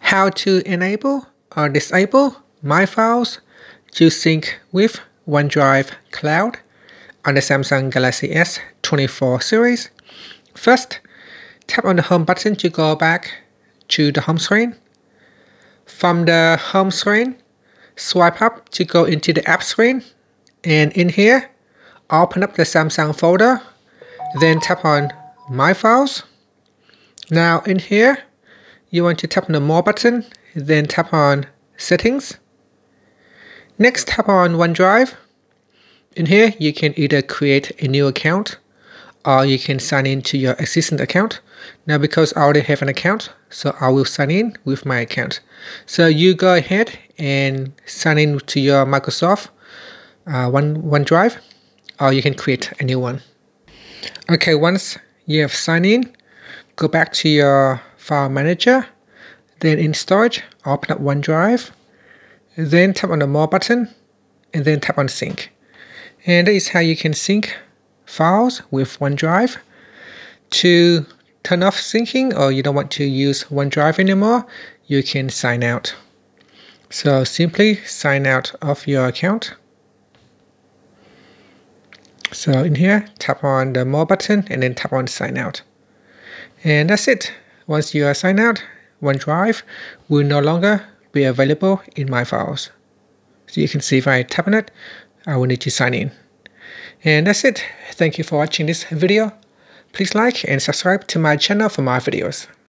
how to enable or disable My Files to sync with OneDrive Cloud on the Samsung Galaxy S24 series. First, tap on the Home button to go back to the home screen. From the home screen, swipe up to go into the app screen, and in here, open up the Samsung folder, then tap on My Files. Now in here, you want to tap on the More button, then tap on Settings. Next, tap on OneDrive. In here, you can either create a new account or you can sign in to your existing account. Now, because I already have an account, so I will sign in with my account. So you go ahead and sign in to your Microsoft OneDrive, or you can create a new one. Okay, once you have signed in, go back to your file manager, then in storage, open up OneDrive, then tap on the More button, and then tap on Sync. And that is how you can sync files with OneDrive. To turn off syncing, or you don't want to use OneDrive anymore, you can sign out. So simply sign out of your account. So in here, tap on the More button and then tap on Sign Out. And that's it. Once you are signed out, OneDrive will no longer be available in My Files. So you can see if I tap on it, I will need to sign in. And that's it. Thank you for watching this video. Please like and subscribe to my channel for more videos.